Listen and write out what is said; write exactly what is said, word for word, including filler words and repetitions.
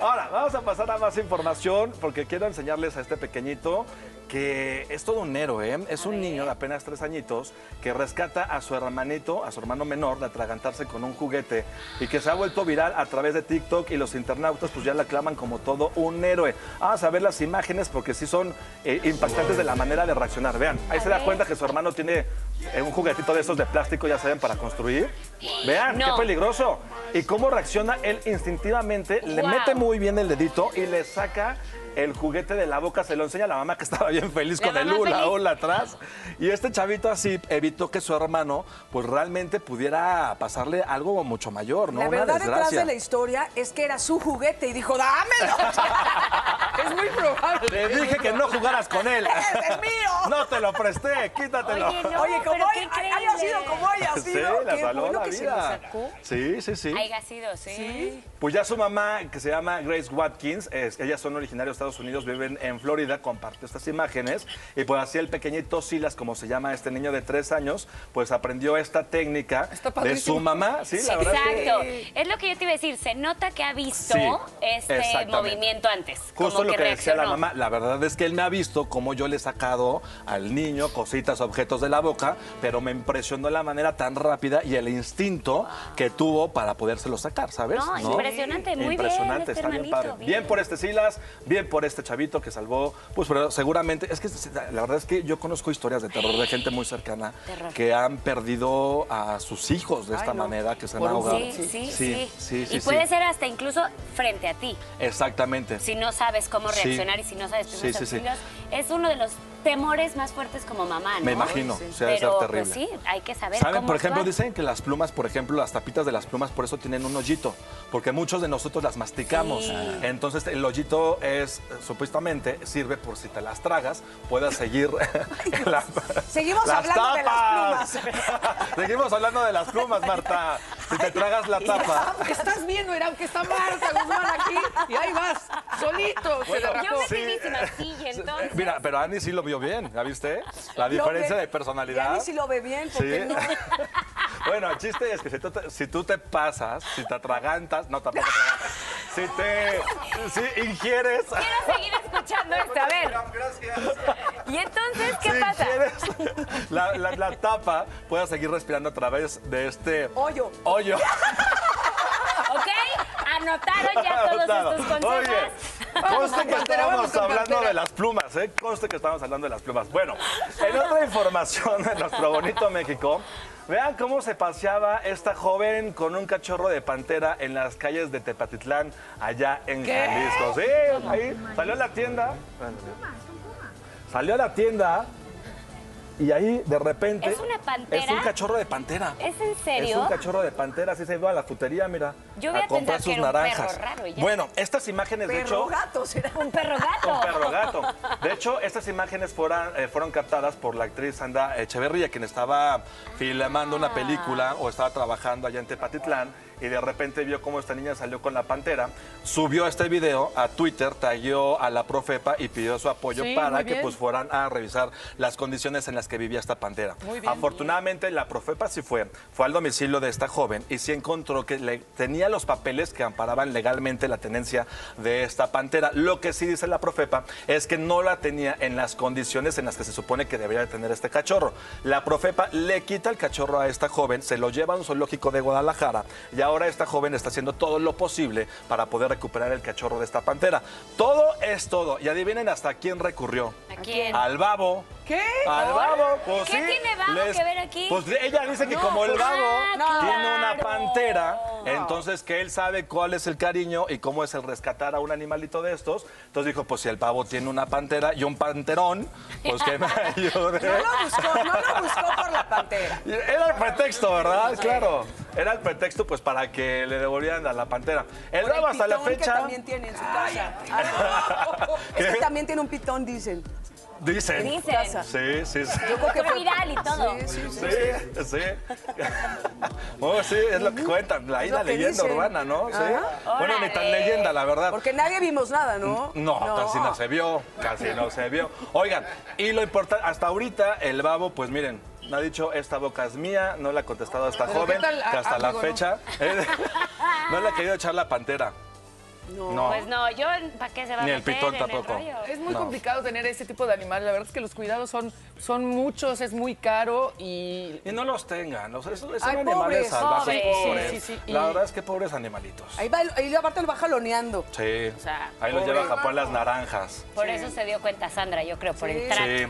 Ahora, vamos a pasar a más información porque quiero enseñarles a este pequeñito que es todo un héroe. Es un niño de apenas tres añitos que rescata a su hermanito, a su hermano menor, de atragantarse con un juguete y que se ha vuelto viral a través de TikTok y los internautas pues ya la aclaman como todo un héroe. Vamos a ver las imágenes porque sí son eh, impactantes de la manera de reaccionar. Vean, ahí se da cuenta que su hermano tiene eh, un juguetito de esos de plástico, ya saben, para construir. Vean, no. Qué peligroso. Y cómo reacciona él instintivamente, wow. Le mete muy bien el dedito y le saca el juguete de la boca, se lo enseña a la mamá que estaba bien feliz con el hula hula atrás. Y este chavito así evitó que su hermano pues realmente pudiera pasarle algo mucho mayor, ¿no? La verdad detrás de la historia es que era su juguete y dijo, dámelo. Es muy probable. Le dije que no jugaras con él. ¡Ese es mío! No te lo presté, quítatelo. Oye, no, Oye como hoy, haya sido como haya sido. Sí, la salvó bueno la vida. Sí, sí, sí. Haya sido, sí. sí. Pues ya su mamá, que se llama Grace Watkins, es, ellas son originarios Estados Unidos, viven en Florida, compartió estas imágenes y pues así el pequeñito Silas, como se llama este niño de tres años, pues aprendió esta técnica de su mamá. Sí, la verdad. Exacto, que... es lo que yo te iba a decir, se nota que ha visto sí, este movimiento antes. Justo como lo que, que decía la mamá, la verdad es que él me ha visto como yo le he sacado al niño cositas, objetos de la boca, pero me impresionó la manera tan rápida y el instinto que tuvo para podérselo sacar, ¿sabes? No, ¿no? Impresionante, muy impresionante, bien, está bien padre. Bien. bien por este Silas, bien por este chavito que salvó, pues pero seguramente, es que la verdad es que yo conozco historias de terror de gente muy cercana terror. que han perdido a sus hijos de esta Ay, no. manera, que se han ahogado. Sí, sí, sí. sí, sí. sí y sí, puede sí. ser hasta incluso frente a ti. Exactamente. Si no sabes cómo reaccionar sí. y si no sabes tus sí, sí, sí. es uno de los temores más fuertes como mamá, ¿no? Me imagino, sí, sí. O sea, pero, es terrible. Pues sí, hay que saber ¿Saben? Cómo Por ejemplo, actuar. Dicen que las plumas, por ejemplo, las tapitas de las plumas, por eso tienen un hoyito, porque muchos de nosotros las masticamos. Sí. Entonces, el hoyito es, supuestamente, sirve por si te las tragas, puedas seguir... Ay, la, Seguimos las hablando tapas. de las plumas. Seguimos hablando de las plumas, Marta. Si te tragas la tapa... ¿Qué estás viendo, Irán? Que está Marta Guzmán aquí y ahí vas, solito. Bueno, se yo me quedé sin arcilla, entonces... Mira, pero Ani sí lo bien, ¿la viste? La diferencia de personalidad. Y a mí sí lo ve bien, porque no. Bueno, el chiste es que si tú te, si tú te pasas, si te atragantas, no tampoco te atragantas, si te si ingieres... Quiero seguir escuchando esto, a ver. Gracias. Y entonces, ¿qué si pasa? Ingieres, la, la, la tapa, puedes seguir respirando a través de este... Hoyo. Hoyo. ¿Ok? Anotaron ya todos Anotado. estos consejos. Oye. Conste que estábamos hablando de las plumas, ¿eh? Conste que estábamos hablando de las plumas. Bueno, en otra información de nuestro bonito México, vean cómo se paseaba esta joven con un cachorro de pantera en las calles de Tepatitlán, allá en ¿Qué? Jalisco. Sí, ahí salió a la tienda. Salió a la tienda. Y ahí, de repente... ¿Es una pantera? Es un cachorro de pantera. ¿Es en serio? Es un cachorro de pantera, así se iba a la frutería, mira, Yo voy a, a comprar sus que naranjas. Era un perro raro y ya. Bueno, estas imágenes, de hecho... Gato, ¿será? Un perro gato. Un perro gato. De hecho, estas imágenes fueran, eh, fueron captadas por la actriz Sandra Echeverría, quien estaba filmando ah. una película o estaba trabajando allá en Tepatitlán. Y de repente vio cómo esta niña salió con la pantera, subió este video a Twitter, tagueó a la profepa y pidió su apoyo sí, para que pues fueran a revisar las condiciones en las que vivía esta pantera. Muy bien, Afortunadamente bien. la profepa sí fue, fue al domicilio de esta joven y sí encontró que le, tenía los papeles que amparaban legalmente la tenencia de esta pantera. Lo que sí dice la profepa es que no la tenía en las condiciones en las que se supone que debería tener este cachorro. La profepa le quita el cachorro a esta joven, se lo lleva a un zoológico de Guadalajara y ahora esta joven está haciendo todo lo posible para poder recuperar el cachorro de esta pantera. Todo es todo. Y adivinen hasta quién recurrió. ¿A quién? Al babo. ¿Qué? Al babo. Pues, ¿Qué sí, tiene babo les... que ver aquí? Pues ella dice que no, como el babo claro. tiene una pantera, no. entonces que él sabe cuál es el cariño y cómo es el rescatar a un animalito de estos. Entonces dijo, pues si el babo tiene una pantera y un panterón, pues que me ayude. No lo buscó, no lo buscó por la pantera. Era el pretexto, ¿verdad? Claro. Era el pretexto pues para que le devolvieran a la pantera. El babo hasta la fecha... Que también tiene en su casa. Ay, no. Es que también tiene un pitón, dicen. Dicen. Dicen. Sí, sí, sí. Yo creo que fue viral y todo. Sí, sí, sí. sí, sí. sí. Oh, sí, es lo que cuentan. Ahí la leyenda dicen. urbana, ¿no? Sí. Bueno, ni tan leyenda, la verdad. Porque nadie vimos nada, ¿no? No, no. casi no se vio. Casi no se vio. Oigan, y lo importante, hasta ahorita el babo, pues miren, no ha dicho, esta boca es mía, no la ha contestado esta joven, que hasta la fecha no le ha querido echar la pantera. No. no. Pues no, yo, ¿para qué se va a meter? Ni el pitón tampoco. Es muy no. complicado tener ese tipo de animales. La verdad es que los cuidados son, son muchos, es muy caro y... Y no los tengan. O sea, son Ay, animales pobres, salvajes, pobres. pobres. Sí, sí, sí. La y... verdad es que pobres animalitos. Ahí va, ahí aparte lo va jaloneando. Sí. O sea, ahí los lleva a Japón las naranjas. Por sí. eso se dio cuenta Sandra, yo creo, por sí. el trato. Sí.